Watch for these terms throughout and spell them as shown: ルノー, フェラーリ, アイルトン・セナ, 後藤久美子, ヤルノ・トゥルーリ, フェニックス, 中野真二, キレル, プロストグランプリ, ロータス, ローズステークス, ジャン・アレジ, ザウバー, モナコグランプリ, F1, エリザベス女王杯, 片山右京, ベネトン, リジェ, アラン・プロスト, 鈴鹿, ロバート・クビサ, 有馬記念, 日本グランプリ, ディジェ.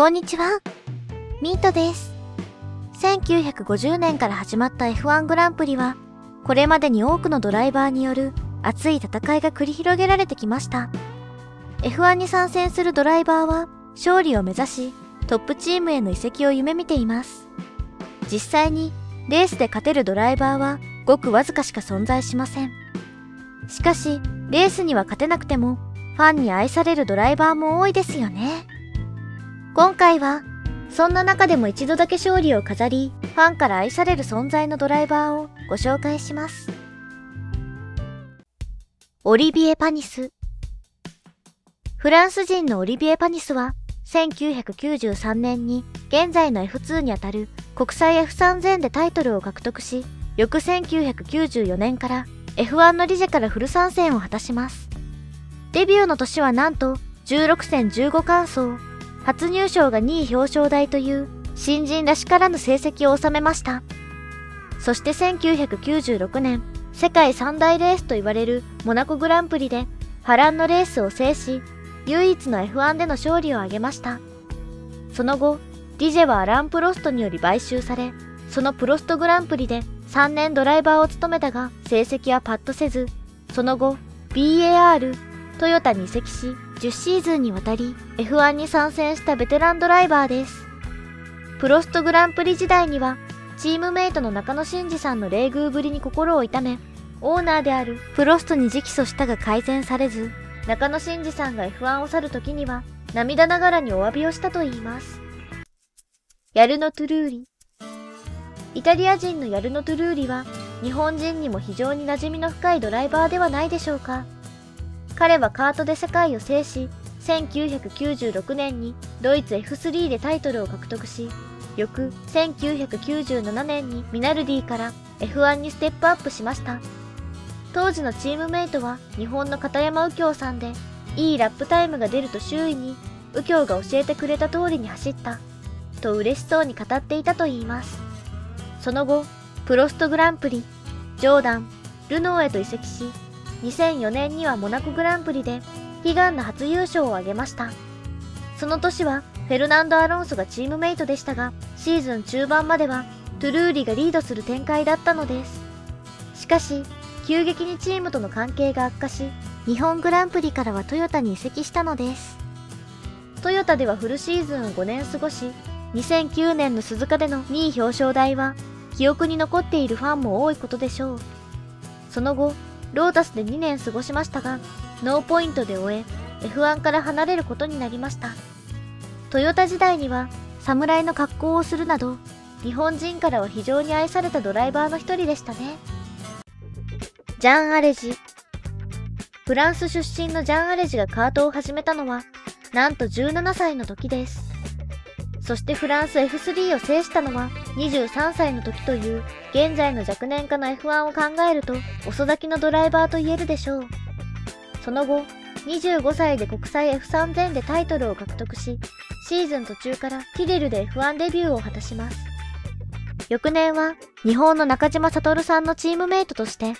こんにちは。ミートです。1950年から始まった F1 グランプリは、これまでに多くのドライバーによる熱い戦いが繰り広げられてきました。F1 に参戦するドライバーは、勝利を目指し、トップチームへの移籍を夢見ています。実際に、レースで勝てるドライバーは、ごくわずかしか存在しません。しかし、レースには勝てなくても、ファンに愛されるドライバーも多いですよね。今回は、そんな中でも一度だけ勝利を飾り、ファンから愛される存在のドライバーをご紹介します。オリビエ・パニス。フランス人のオリビエ・パニスは、1993年に現在の F2 にあたる国際 F3000 でタイトルを獲得し、翌1994年から F1 のリジェからフル参戦を果たします。デビューの年はなんと16戦15完走。初入賞が2位表彰台という新人らしからぬ成績を収めました。そして1996年、世界三大レースと言われるモナコグランプリで波乱のレースを制し、唯一の F1 での勝利を挙げました。その後、ディジェはアラン・プロストにより買収され、そのプロストグランプリで3年ドライバーを務めたが成績はパッとせず、その後、BAR、トヨタに移籍し、10シーズンにわたり F1 に参戦したベテランドライバーです。プロストグランプリ時代にはチームメイトの中野真二さんの冷遇ぶりに心を痛め、オーナーであるプロストに直訴したが改善されず、中野真二さんが F1 を去る時には涙ながらにお詫びをしたといいます。ヤルノ・トゥルーリ。イタリア人のヤルノ・トゥルーリは日本人にも非常に馴染みの深いドライバーではないでしょうか。彼はカートで世界を制し、1996年にドイツ F3 でタイトルを獲得し、翌1997年にミナルディから F1 にステップアップしました。当時のチームメイトは日本の片山右京さんで、いいラップタイムが出ると周囲に、右京が教えてくれた通りに走った、と嬉しそうに語っていたといいます。その後、プロストグランプリ、ジョーダン、ルノーへと移籍し、2004年にはモナコグランプリで悲願の初優勝を挙げました。その年はフェルナンド・アロンソがチームメイトでしたが、シーズン中盤まではトゥルーリがリードする展開だったのです。しかし、急激にチームとの関係が悪化し、日本グランプリからはトヨタに移籍したのです。トヨタではフルシーズンを5年過ごし、2009年の鈴鹿での2位表彰台は記憶に残っているファンも多いことでしょう。その後、ロータスで2年過ごしましたが、ノーポイントで終え、F1 から離れることになりました。トヨタ時代には、侍の格好をするなど、日本人からは非常に愛されたドライバーの一人でしたね。ジャン・アレジ。フランス出身のジャン・アレジがカートを始めたのは、なんと17歳の時です。そしてフランス F3 を制したのは23歳の時という現在の若年化の F1 を考えると遅咲きのドライバーと言えるでしょう。その後、25歳で国際 F3000 でタイトルを獲得し、シーズン途中からキレルで F1 デビューを果たします。翌年は日本の中島悟さんのチームメイトとして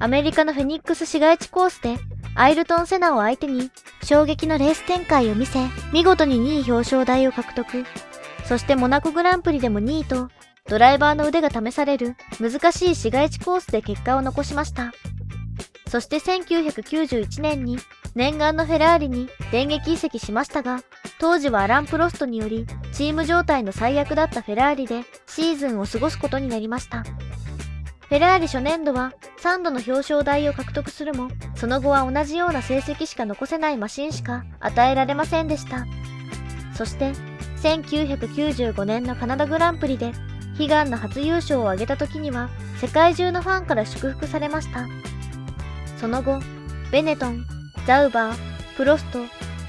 アメリカのフェニックス市街地コースでアイルトン・セナを相手に衝撃のレース展開を見せ、見事に2位表彰台を獲得。そしてモナコグランプリでも2位と、ドライバーの腕が試される難しい市街地コースで結果を残しました。そして1991年に念願のフェラーリに電撃移籍しましたが、当時はアラン・プロストによりチーム状態の最悪だったフェラーリでシーズンを過ごすことになりました。フェラーリ初年度は3度の表彰台を獲得するも、その後は同じような成績しか残せないマシンしか与えられませんでした。そして、1995年のカナダグランプリで悲願の初優勝を挙げた時には世界中のファンから祝福されました。その後、ベネトン、ザウバー、プロスト、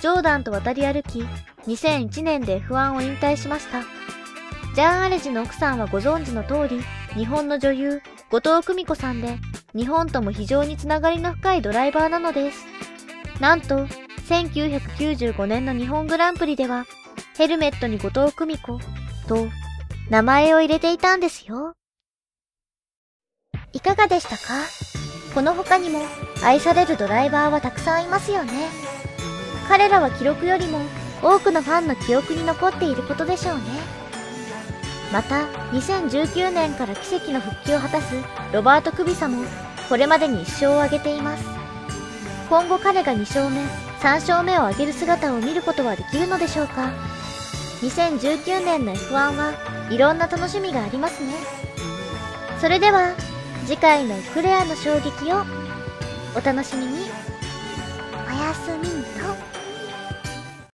ジョーダンと渡り歩き、2001年で F1 を引退しました。ジャン・アレジの奥さんはご存知の通り、日本の女優、後藤久美子さんで、日本とも非常につながりの深いドライバーなのです。なんと、1995年の日本グランプリでは、ヘルメットに後藤久美子と名前を入れていたんですよ。いかがでしたか？この他にも愛されるドライバーはたくさんいますよね。彼らは記録よりも多くのファンの記憶に残っていることでしょうね。また2019年から奇跡の復帰を果たすロバート・クビサもこれまでに1勝を挙げています。今後彼が2勝目3勝目を挙げる姿を見ることはできるのでしょうか。2019年の F1 はいろんな楽しみがありますね。それでは次回のクレアの衝撃をお楽しみに。おやすみ。